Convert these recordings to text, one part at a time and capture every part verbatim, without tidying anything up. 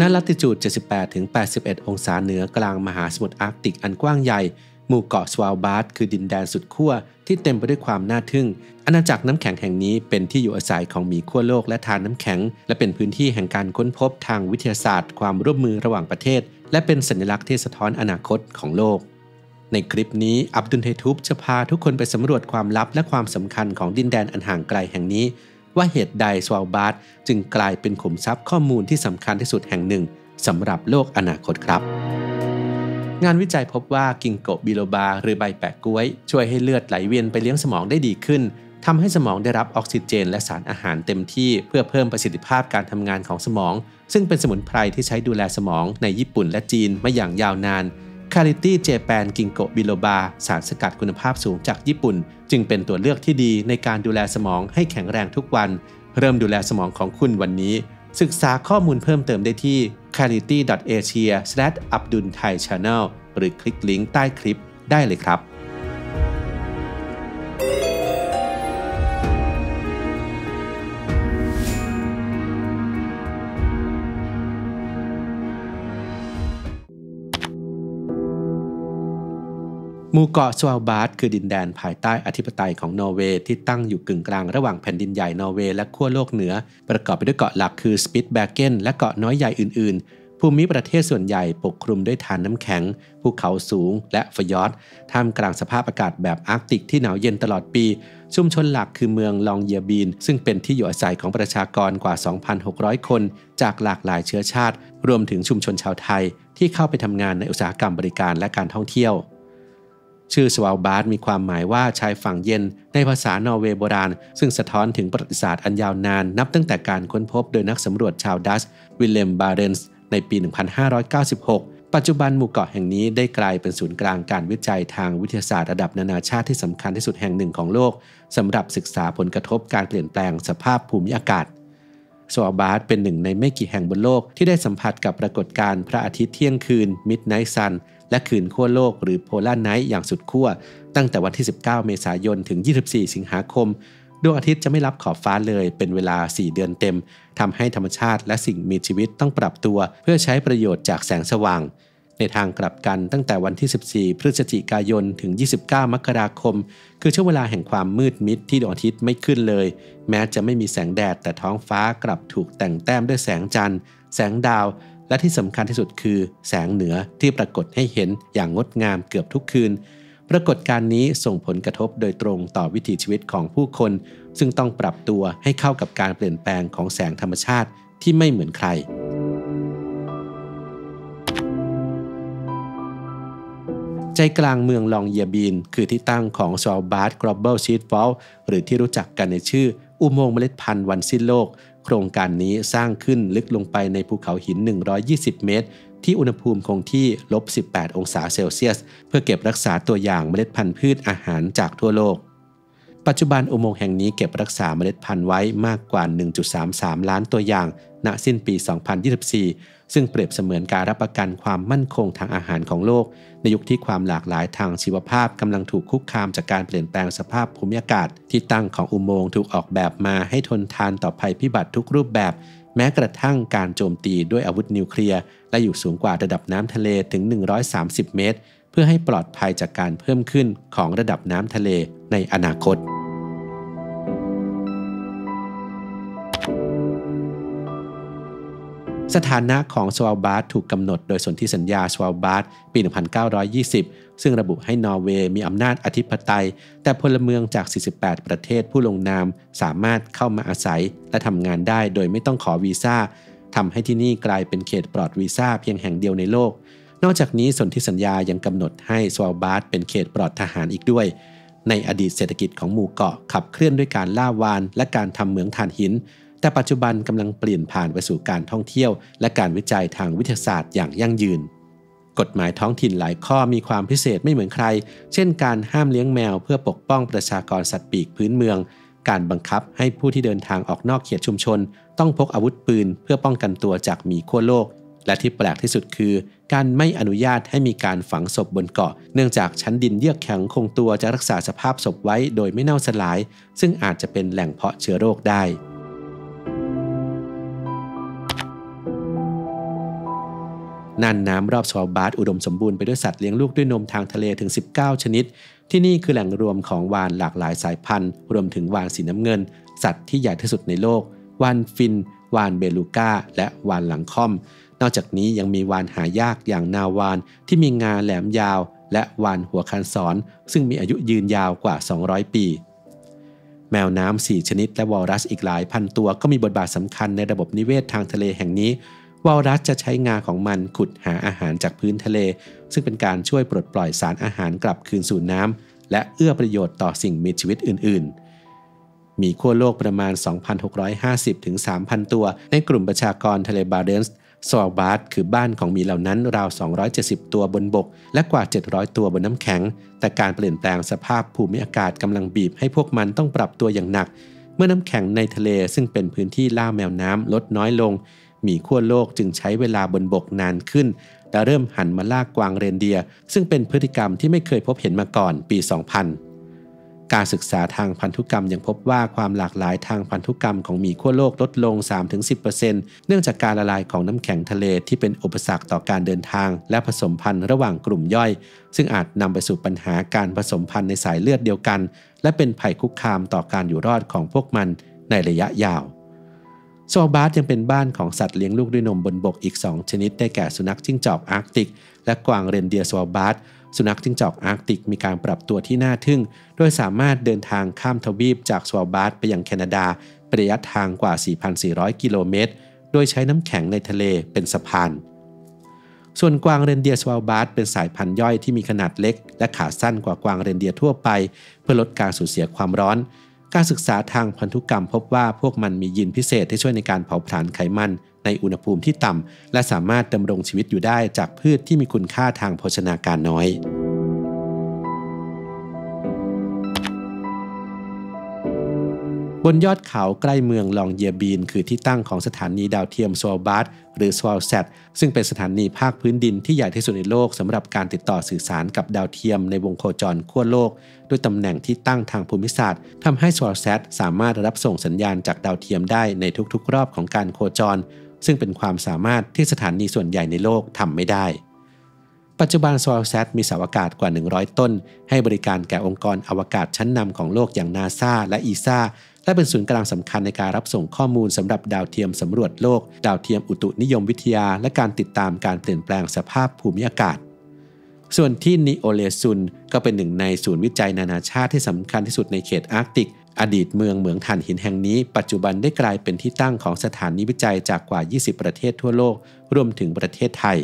ณ ลัติจูด เจ็ดสิบแปดถึงแปดสิบเอ็ด องศาเหนือกลางมหาสมุทรอาร์กติกอันกว้างใหญ่หมู่เกาะสวาลบาร์ดคือดินแดนสุดขั้วที่เต็มไปด้วยความน่าทึ่งอาณาจักรน้ำแข็งแห่งนี้เป็นที่อยู่อาศัยของหมีขั้วโลกและทานน้ำแข็งและเป็นพื้นที่แห่งการค้นพบทางวิทยาศาสตร์ความร่วมมือระหว่างประเทศและเป็นสัญลักษณ์ที่สะท้อนอนาคตของโลกในคลิปนี้อับดุลไททูบจะพาทุกคนไปสำรวจความลับและความสำคัญของดินแดนอันห่างไกลแห่งนี้ว่าเหตุใดสวาลบาร์ดจึงกลายเป็นขุมทรัพย์ข้อมูลที่สำคัญที่สุดแห่งหนึ่งสำหรับโลกอนาคตครับงานวิจัยพบว่ากิงโกบิโลบาหรือใบแปะกล้วยช่วยให้เลือดไหลเวียนไปเลี้ยงสมองได้ดีขึ้นทำให้สมองได้รับออกซิเจนและสารอาหารเต็มที่เพื่อเพิ่มประสิทธิภาพการทำงานของสมองซึ่งเป็นสมุนไพรที่ใช้ดูแลสมองในญี่ปุ่นและจีนมาอย่างยาวนาน KLARITY Japan Ginkgo Biloba สารสกัดคุณภาพสูงจากญี่ปุ่นจึงเป็นตัวเลือกที่ดีในการดูแลสมองให้แข็งแรงทุกวันเริ่มดูแลสมองของคุณวันนี้ศึกษาข้อมูลเพิ่มเติมได้ที่ เคลาริตี้ ดอท เอเชีย สแลช อับดุลไทย แชนแนล หรือคลิกลิงก์ใต้คลิปได้เลยครับหมู่เกาะสวาลบาร์ดคือดินแดนภายใต้อธิปไตยของนอร์เวย์ที่ตั้งอยู่กึ่งกลางระหว่างแผ่นดินใหญ่นอร์เวย์และขั้วโลกเหนือประกอบไปด้วยเกาะหลักคือสปิตแบเกนและเกาะน้อยใหญ่อื่นๆภูมิประเทศส่วนใหญ่ปกคลุมด้วยทานน้ำแข็งภูเขาสูงและฟยอร์ดท่ามกลางสภาพอากาศแบบอาร์กติกที่หนาวเย็นตลอดปีชุมชนหลักคือเมืองลองเยียบีนซึ่งเป็นที่อยู่อาศัยของประชากรกว่า สองพันหกร้อย คนจากหลากหลายเชื้อชาติรวมถึงชุมชนชาวไทยที่เข้าไปทำงานในอุตสาหกรรมบริการและการท่องเที่ยวชื่อสวาลบาร์ดมีความหมายว่าชายฝั่งเย็นในภาษานอร์เวย์โบราณซึ่งสะท้อนถึงประวัติศาสตร์อันยาวนานนับตั้งแต่การค้นพบโดยนักสำรวจชาวดัตช์วิลเลม บาเรนส์ในปี หนึ่งพันห้าร้อยเก้าสิบหก ปัจจุบันหมู่เกาะแห่งนี้ได้กลายเป็นศูนย์กลางการวิจัยทางวิทยาศาสตร์ระดับนานาชาติที่สำคัญที่สุดแห่งหนึ่งของโลกสำหรับศึกษาผลกระทบการเปลี่ยนแปลงสภาพภูมิอากาศสวาลบาร์ดเป็นหนึ่งในไม่กี่แห่งบนโลกที่ได้สัมผัสกับปรากฏการณ์พระอาทิตย์เที่ยงคืน Midnight Sun และคืนขั้วโลกหรือ Polar Night อย่างสุดขั้วตั้งแต่วันที่สิบเก้าเมษายนถึงยี่สิบสี่สิงหาคมดวงอาทิตย์จะไม่รับขอบฟ้าเลยเป็นเวลาสี่เดือนเต็มทำให้ธรรมชาติและสิ่งมีชีวิตต้องปรับตัวเพื่อใช้ประโยชน์จากแสงสว่างในทางกลับกันตั้งแต่วันที่สิบสี่พฤศจิกายนถึงยี่สิบเก้ามกราคมคือช่วงเวลาแห่งความมืดมิดที่ดวงอาทิตย์ไม่ขึ้นเลยแม้จะไม่มีแสงแดดแต่ท้องฟ้ากลับถูกแต่งแต้มด้วยแสงจันทร์แสงดาวและที่สำคัญที่สุดคือแสงเหนือที่ปรากฏให้เห็นอย่างงดงามเกือบทุกคืนปรากฏการณ์นี้ส่งผลกระทบโดยตรงต่อวิถีชีวิตของผู้คนซึ่งต้องปรับตัวให้เข้ากับการเปลี่ยนแปลงของแสงธรรมชาติที่ไม่เหมือนใครใจกลางเมืองลองเยียบีนคือที่ตั้งของ Svalbard Global Seed Vault หรือที่รู้จักกันในชื่ออุโมงค์เมล็ดพันธุ์วันสิ้นโลกโครงการนี้สร้างขึ้นลึกลงไปในภูเขาหินหนึ่งร้อยยี่สิบเมตรที่อุณหภูมิคงที่ ลบสิบแปดองศาเซลเซียสเพื่อเก็บรักษาตัวอย่างเมล็ดพันธุ์พืชอาหารจากทั่วโลกปัจจุบันอุโมงค์แห่งนี้เก็บรักษาเมล็ดพันธุ์ไว้มากกว่า หนึ่งจุดสามสามล้านตัวอย่างณสิ้นปี สองพันยี่สิบสี่ซึ่งเปรียบเสมือนการรับประกันความมั่นคงทางอาหารของโลกในยุคที่ความหลากหลายทางชีวภาพกำลังถูกคุกคามจากการเปลี่ยนแปลงสภาพภูมิอากาศที่ตั้งของอุโมงค์ถูกออกแบบมาให้ทนทานต่อภัยพิบัติทุกรูปแบบแม้กระทั่งการโจมตีด้วยอาวุธนิวเคลียร์และอยู่สูงกว่าระดับน้ำทะเลถึงหนึ่งร้อยสามสิบเมตรเพื่อให้ปลอดภัยจากการเพิ่มขึ้นของระดับน้ำทะเลในอนาคตสถานะของสวาลบาร์ดถูกกำหนดโดยสนธิสัญญาสวาลบาร์ดปี หนึ่งพันเก้าร้อยยี่สิบซึ่งระบุให้นอร์เวย์มีอำนาจอธิปไตยแต่พลเมืองจากสี่สิบแปดประเทศผู้ลงนามสามารถเข้ามาอาศัยและทำงานได้โดยไม่ต้องขอวีซ่าทำให้ที่นี่กลายเป็นเขตปลอดวีซ่าเพียงแห่งเดียวในโลกนอกจากนี้สนธิสัญญายังกำหนดให้สวาลบาร์ดเป็นเขตปลอดทหารอีกด้วยในอดีตเศรษฐกิจของหมู่เกาะขับเคลื่อนด้วยการล่าวานและการทำเหมืองถ่านหินแต่ปัจจุบันกำลังเปลี่ยนผ่านไปสู่การท่องเที่ยวและการวิจัยทางวิทยาศาสตร์อย่างยั่งยืนกฎหมายท้องถิ่นหลายข้อมีความพิเศษไม่เหมือนใครเช่นการห้ามเลี้ยงแมวเพื่อปกป้องประชากรสัตว์ปีกพื้นเมืองการบังคับให้ผู้ที่เดินทางออกนอกเขตชุมชนต้องพกอาวุธปืนเพื่อป้องกันตัวจากหมีขั้วโลกและที่แปลกที่สุดคือการไม่อนุญาตให้มีการฝังศพบนเกาะเนื่องจากชั้นดินเยือกแข็งคงตัวจะรักษาสภาพศพไว้โดยไม่เน่าสลายซึ่งอาจจะเป็นแหล่งเพาะเชื้อโรคได้ น่านน้ำรอบสวาลบาร์ดอุดมสมบูรณ์ไปด้วยสัตว์เลี้ยงลูกด้วยนมทางทะเลถึงสิบเก้าชนิดที่นี่คือแหล่งรวมของวาฬหลากหลายสายพันธุ์รวมถึงวาฬสีน้ำเงินสัตว์ที่ใหญ่ที่สุดในโลกวาฬฟินวาฬเบลูก้าและวาฬหลังค่อมนอกจากนี้ยังมีวาฬหายากอย่างนาวาฬที่มีงาแหลมยาวและวาฬหัวคันศรซึ่งมีอายุยืนยาวกว่าสองร้อยปีแมวน้ำสี่ชนิดและวอลรัสอีกหลายพันตัวก็มีบทบาทสำคัญในระบบนิเวศทางทะเลแห่งนี้วอลรัสจะใช้งาของมันขุดหาอาหารจากพื้นทะเลซึ่งเป็นการช่วยปลดปล่อยสารอาหารกลับคืนสู่น้ำและเอื้อประโยชน์ต่อสิ่งมีชีวิตอื่นๆมีขั้วโลกประมาณ สองพันหกร้อยห้าสิบ ถึง สามพัน ตัวในกลุ่มประชากรทะเลบาเรนส์สวาลบาร์ดคือบ้านของหมีเหล่านั้นราวสองร้อยเจ็ดสิบตัวบนบกและกว่าเจ็ดร้อยตัวบนน้ำแข็งแต่การเปลี่ยนแปลงสภาพภูมิอากาศกำลังบีบให้พวกมันต้องปรับตัวอย่างหนักเมื่อน้ำแข็งในทะเลซึ่งเป็นพื้นที่ล่าแมวน้ำลดน้อยลงหมีขั้วโลกจึงใช้เวลาบนบกนานขึ้นและเริ่มหันมาล่ากวางเรนเดียร์ซึ่งเป็นพฤติกรรมที่ไม่เคยพบเห็นมาก่อนปี สองพัน การศึกษาทางพันธุกรรมยังพบว่าความหลากหลายทางพันธุกรรมของหมีขั้วโลกลดลง สามถึงสิบเปอร์เซ็นต์ เนื่องจากการละลายของน้ำแข็งทะเลที่เป็นอุปสรรคต่อการเดินทางและผสมพันธุ์ระหว่างกลุ่มย่อยซึ่งอาจนำไปสู่ปัญหาการผสมพันธุ์ในสายเลือดเดียวกันและเป็นภัยคุกคามต่อการอยู่รอดของพวกมันในระยะยาวสวาลบาร์ดยังเป็นบ้านของสัตว์เลี้ยงลูกด้วยนมบนบกอีกสองชนิดได้แก่สุนัขจิ้งจอกอาร์กติกและกวางเรนเดียร์สวาลบาร์ดสุนัขจิ้งจอกอาร์กติกมีการปรับตัวที่น่าทึ่งโดยสามารถเดินทางข้ามทวีปจากสวาลบาร์ดไปยังแคนาดาเป็นระยะทางกว่า สี่พันสี่ร้อย กิโลเมตรโดยใช้น้ำแข็งในทะเลเป็นสะพานส่วนกวางเรนเดียร์สวาลบาร์ดเป็นสายพันธุ์ย่อยที่มีขนาดเล็กและขาสั้นกว่ากวางเรนเดียร์ทั่วไปเพื่อลดการสูญเสียความร้อนการศึกษาทางพันธุกรรมพบว่าพวกมันมียีนพิเศษที่ช่วยในการเผาผลาญไขมันในอุณหภูมิที่ต่ำและสามารถดำรงชีวิตอยู่ได้จากพืชที่มีคุณค่าทางโภชนาการน้อยบนยอดเขาใกล้เมืองลองเยียบีนคือที่ตั้งของสถานีดาวเทียมสวาลบาร์ดหรือสวาลแซตซึ่งเป็นสถานีภาคพื้นดินที่ใหญ่ที่สุดในโลกสำหรับการติดต่อสื่อสารกับดาวเทียมในวงโคจรขั้วโลกด้วยตำแหน่งที่ตั้งทางภูมิศาสตร์ทำให้สวาลแซตสามารถรับส่งสัญญาณจากดาวเทียมได้ในทุกๆรอบของการโคจรซึ่งเป็นความสามารถที่สถานีส่วนใหญ่ในโลกทำไม่ได้ปัจจุบันสวาลแซตมีเสาอากาศกว่าหนึ่งร้อยต้นให้บริการแก่องค์กรอวกาศชั้นนำของโลกอย่างนาซาและอีซาและเป็นศูนย์กลางสำคัญในการรับส่งข้อมูลสำหรับดาวเทียมสำรวจโลกดาวเทียมอุตุนิยมวิทยาและการติดตามการเปลี่ยนแปลงสภาพภูมิอากาศส่วนที่นิโอเลซุนก็เป็นหนึ่งในศูนย์วิจัยนานาชาติที่สำคัญที่สุดในเขตอาร์กติกอดีตเมืองเหมืองถ่านหินแห่งนี้ปัจจุบันได้กลายเป็นที่ตั้งของสถานีวิจัยจากกว่ายี่สิบประเทศทั่วโลกรวมถึงประเทศไทย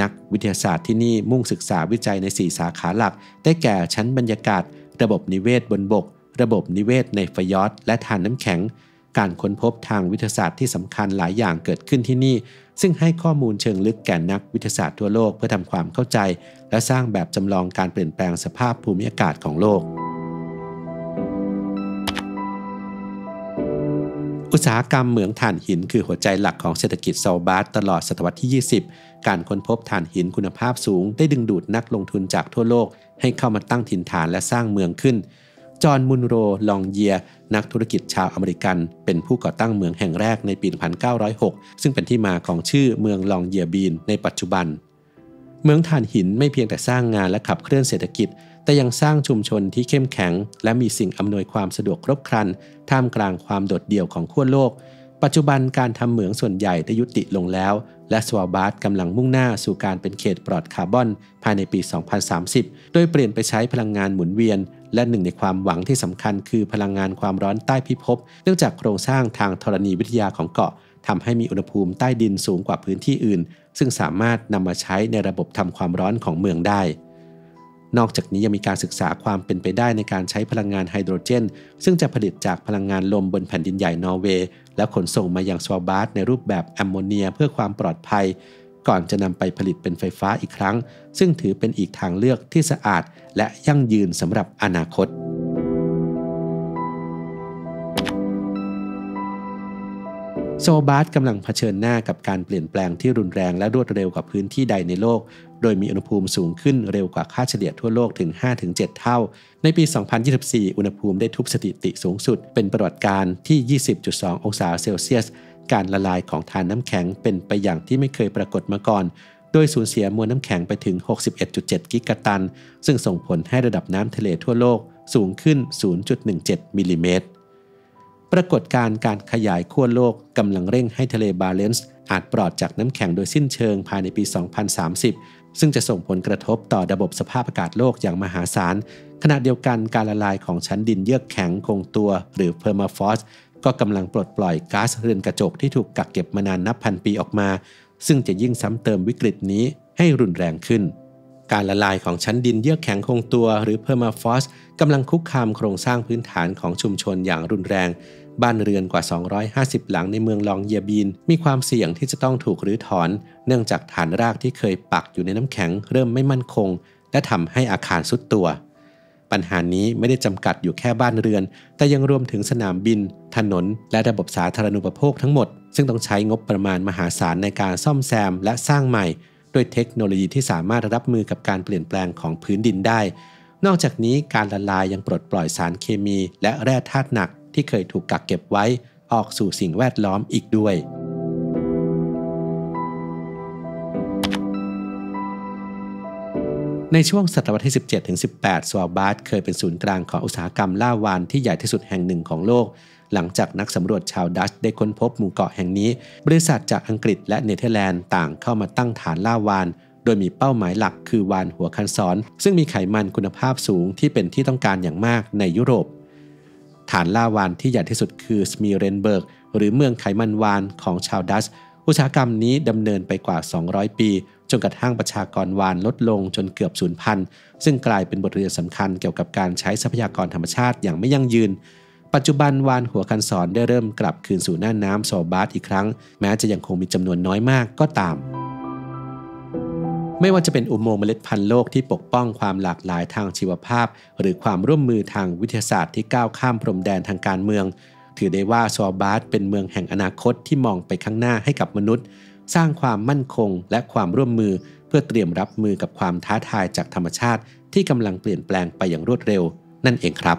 นักวิทยาศาสตร์ที่นี่มุ่งศึกษาวิจัยในสี่สาขาหลักได้แก่ชั้นบรรยากาศระบบนิเวศบนบกระบบนิเวศในฟยอร์ดและธารน้ำแข็งการค้นพบทางวิทยาศาสตร์ที่สำคัญหลายอย่างเกิดขึ้นที่นี่ซึ่งให้ข้อมูลเชิงลึกแก่นักวิทยาศาสตร์ทั่วโลกเพื่อทำความเข้าใจและสร้างแบบจำลองการเปลี่ยนแปลงสภาพภูมิอากาศของโลกอุตสาหกรรมเหมืองถ่านหินคือหัวใจหลักของเศรษฐกิจสวาลบาร์ดตลอดศตวรรษที่ยี่สิบการค้นพบถ่านหินคุณภาพสูงได้ดึงดูดนักลงทุนจากทั่วโลกให้เข้ามาตั้งถิ่นฐานและสร้างเมืองขึ้นจอห์น มุนโร ลองเยียร์นักธุรกิจชาวอเมริกันเป็นผู้ก่อตั้งเมืองแห่งแรกในปี หนึ่งพันเก้าร้อยหก ซึ่งเป็นที่มาของชื่อเมืองลองเยียร์บีนในปัจจุบันเมืองถ่านหินไม่เพียงแต่สร้างงานและขับเคลื่อนเศรษฐกิจแต่ยังสร้างชุมชนที่เข้มแข็งและมีสิ่งอำนวยความสะดวกครบครันท่ามกลางความโดดเดี่ยวของขั้วโลกปัจจุบันการทำเหมืองส่วนใหญ่ได้ยุติลงแล้วและสวาลบาร์ดกำลังมุ่งหน้าสู่การเป็นเขตปลอดคาร์บอนภายในปี สองพันสามสิบ โดยเปลี่ยนไปใช้พลังงานหมุนเวียนและหนึ่งในความหวังที่สำคัญคือพลังงานความร้อนใต้พิภพเนื่องจากโครงสร้างทางธรณีวิทยาของเกาะทำให้มีอุณหภูมิใต้ดินสูงกว่าพื้นที่อื่นซึ่งสามารถนำมาใช้ในระบบทำความร้อนของเมืองได้นอกจากนี้ยังมีการศึกษาความเป็นไปได้ในการใช้พลังงานไฮโดรเจนซึ่งจะผลิตจากพลังงานลมบนแผ่นดินใหญ่นอร์เวย์และขนส่งมายังสวาลบาร์ดในรูปแบบแอมโมเนียเพื่อความปลอดภัยก่อนจะนำไปผลิตเป็นไฟฟ้าอีกครั้งซึ่งถือเป็นอีกทางเลือกที่สะอาดและยั่งยืนสำหรับอนาคตสวาลบาร์ดกำลังเผชิญหน้ากับการเปลี่ยนแปลงที่รุนแรงและรวดเร็วกว่าพื้นที่ใดในโลกโดยมีอุณหภูมิสูงขึ้นเร็วกว่าค่าเฉลี่ยทั่วโลกถึง ห้าถึงเจ็ด เท่าในปี สองพันยี่สิบสี่ อุณหภูมิได้ทุบสถิติสูงสุดเป็นประวัติการที่ ยี่สิบจุดสอง องศาเซลเซียสการละลายของธารน้ำแข็งเป็นไปอย่างที่ไม่เคยปรากฏมาก่อน โดยสูญเสียมวลน้ำแข็งไปถึง หกสิบเอ็ดจุดเจ็ด กิกะตันซึ่งส่งผลให้ระดับน้ำทะเลทั่วโลกสูงขึ้น ศูนย์จุดหนึ่งเจ็ด มิลลิเมตรปรากฏการณ์การขยายขั้วโลกกำลังเร่งให้ทะเลบาเรนส์อาจปลอดจากน้ำแข็งโดยสิ้นเชิงภายในปี สองพันสามสิบ ซึ่งจะส่งผลกระทบต่อระบบสภาพอากาศโลกอย่างมหาศาลขณะเดียวกันการละลายของชั้นดินเยือกแข็งคงตัวหรือเพอร์มาฟอสต์ก็กำลังปลดปล่อยก๊าซเรือนกระจกที่ถูกกักเก็บมานานนับพันปีออกมาซึ่งจะยิ่งซ้ำเติมวิกฤตนี้ให้รุนแรงขึ้นการละลายของชั้นดินเยือกแข็งคงตัวหรือเพอร์มาฟอสต์กำลังคุกคามโครงสร้างพื้นฐานของชุมชนอย่างรุนแรงบ้านเรือนกว่าสองร้อยห้าสิบหลังในเมืองลองเยียบีนมีความเสี่ยงที่จะต้องถูกรื้อถอนเนื่องจากฐานรากที่เคยปักอยู่ในน้ำแข็งเริ่มไม่มั่นคงและทำให้อาคารทรุดตัวปัญหานี้ไม่ได้จำกัดอยู่แค่บ้านเรือนแต่ยังรวมถึงสนามบินถนนและระบบสาธารณูปโภคทั้งหมดซึ่งต้องใช้งบประมาณมหาศาลในการซ่อมแซมและสร้างใหม่ด้วยเทคโนโลยีที่สามารถรับมือกับการเปลี่ยนแปลงของพื้นดินได้นอกจากนี้การละลายยังปลดปล่อยสารเคมีและแร่ธาตุหนักที่เคยถูกกักเก็บไว้ออกสู่สิ่งแวดล้อมอีกด้วยในช่วงศตวรรษที่ สิบเจ็ดถึงสิบแปด สวาลบาร์ดเคยเป็นศูนย์กลางของอุตสาหกรรมล่าวานที่ใหญ่ที่สุดแห่งหนึ่งของโลกหลังจากนักสำรวจชาวดัตช์ได้ค้นพบหมู่เกาะแห่งนี้บริษัทจากอังกฤษและเนเธอร์แลนด์ต่างเข้ามาตั้งฐานล่าวานโดยมีเป้าหมายหลักคือวานหัวคันศรซึ่งมีไขมันคุณภาพสูงที่เป็นที่ต้องการอย่างมากในยุโรปฐานล่าวานที่ใหญ่ที่สุดคือสมีเรนเบิร์กหรือเมืองไขมันวานของชาวดัตช์อุตสาหกรรมนี้ดำเนินไปกว่าสองร้อยปีจนกระทั่งประชากรวานลดลงจนเกือบสูญพันธุ์ซึ่งกลายเป็นบทเรียนสำคัญเกี่ยวกับการใช้ทรัพยากรธรรมชาติอย่างไม่ยั่งยืนปัจจุบันวานหัวคันศรได้เริ่มกลับคืนสู่หน้าน้ำสวาลบาร์ดอีกครั้งแม้จะยังคงมีจำนวนน้อยมากก็ตามไม่ว่าจะเป็นอุโมงค์เมล็ดพันธุ์โลกที่ปกป้องความหลากหลายทางชีวภาพหรือความร่วมมือทางวิทยาศาสตร์ที่ก้าวข้ามพรมแดนทางการเมืองถือได้ว่าสวาลบาร์ดเป็นเมืองแห่งอนาคตที่มองไปข้างหน้าให้กับมนุษย์สร้างความมั่นคงและความร่วมมือเพื่อเตรียมรับมือกับความท้าทายจากธรรมชาติที่กำลังเปลี่ยนแปลงไปอย่างรวดเร็วนั่นเองครับ